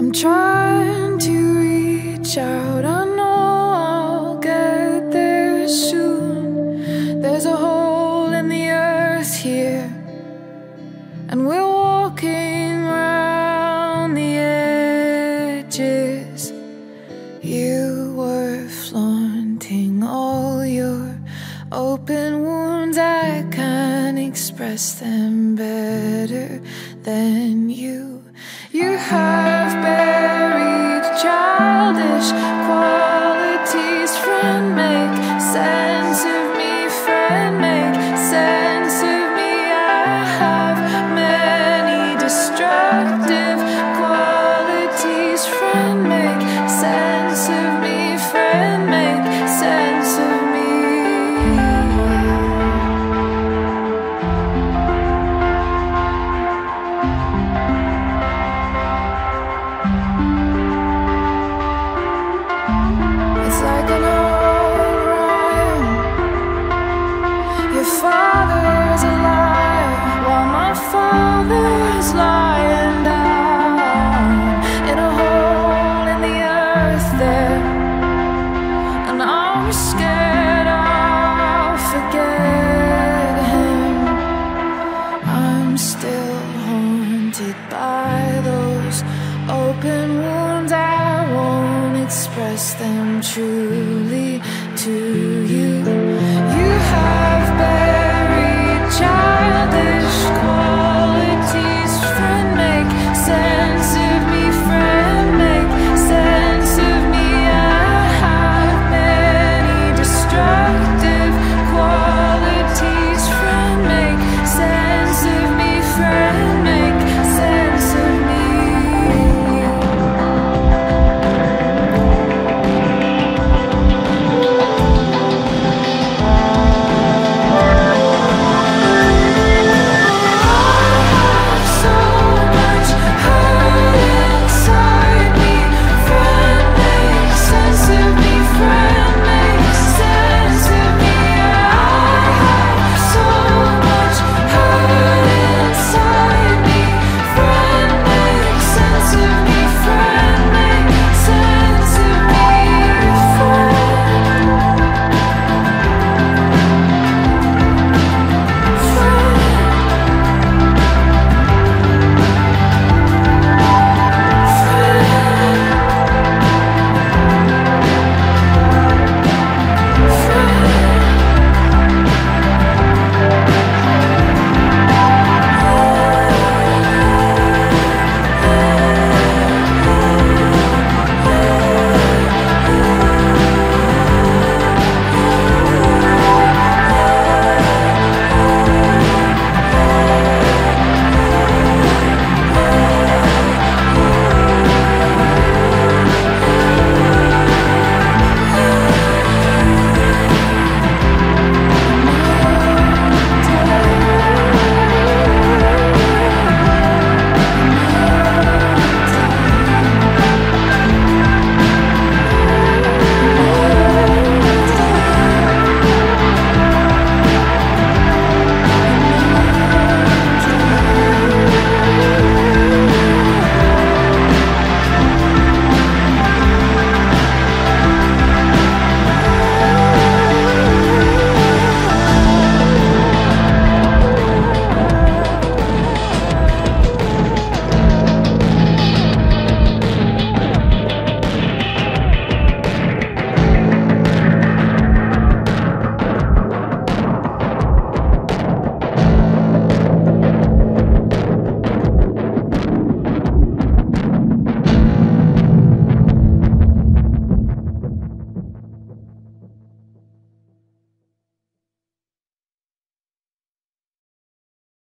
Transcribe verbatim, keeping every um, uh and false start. I'm trying to reach out. I know I'll get there soon. There's a hole in the earth here, and we're walking round the edges. You were flaunting all your open wounds. I can't express them better than you. You have buried childish qualities. Friend, make sense of me. Friend, make sense of me. I have many destructive qualities. Friend, make sense of me. Friend, make sense of me. Father's a liar while my father's lying down in a hole in the earth there, and I'm scared I'll forget him. I'm still haunted by those open wounds. I won't express them truly to you. You have been child.